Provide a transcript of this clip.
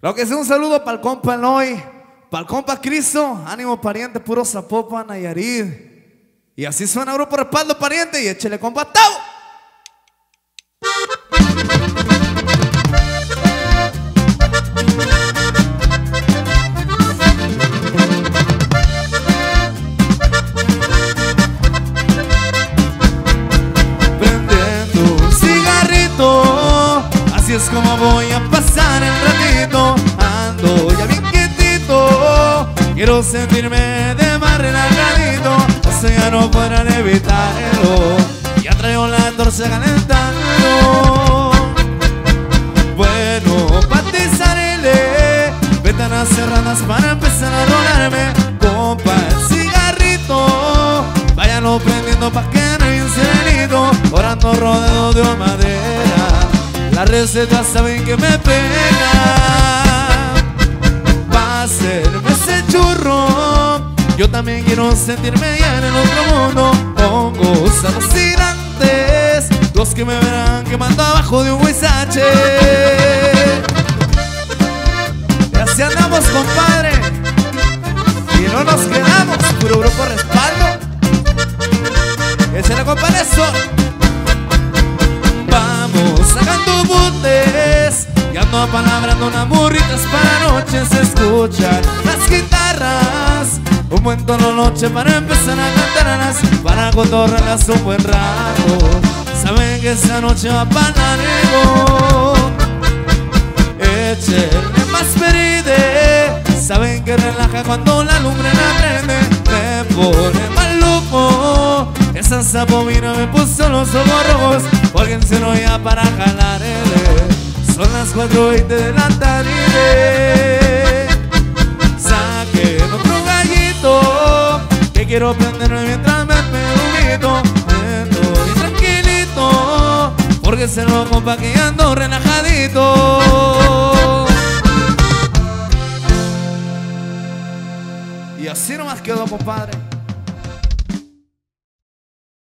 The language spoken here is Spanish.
Lo que sea, un saludo para el compa Eloy, para el compa Cristo, ánimo pariente, puro Zapopan, Nayarit. Y así suena Grupo Respaldo, pariente, y échale compa Tavo. Prendiendo un cigarrito, así es como voy a pasar el ratito. Ando ya bien quietito, quiero sentirme de más relajadito. Ya no podrán evitarlo, ya traigo la antorcha calentando. Bueno, patizarele, ventanas cerradas para empezar a rolarme. Compa, el cigarrito, váyanlo prendiendo pa' que no hay un cigarrito. Orando rodeado de madera, las recetas saben que me pegan. Pa' hacerme ese churro, yo también quiero sentirme ya en el otro mundo. Hongos alucinantes, los que me verán quemando abajo de un huizache. Y así andamos, compadre, y no nos quedamos, puro Grupo Respaldo. Échale, compadre, eso. Vamos sacando botes, ya no apalabrando unas burritas para noches. Se escuchan las guitarras, un buen tono noche para empezar a cantarlas, para cotorrarlas un buen rato. Saben que esa noche va para largo. Échenle más peride, saben que relaja cuando la lumbre la prende. Me pone mal loco, esa sapomina me puso los ojos rojos. Pórguense no ya para jalarle, son las 4:20 de la tarde. Saquen otro que quiero prenderme mientras me pego y tranquilito, porque se lo compa que ando relajadito. Y así nomás quedó, compadre.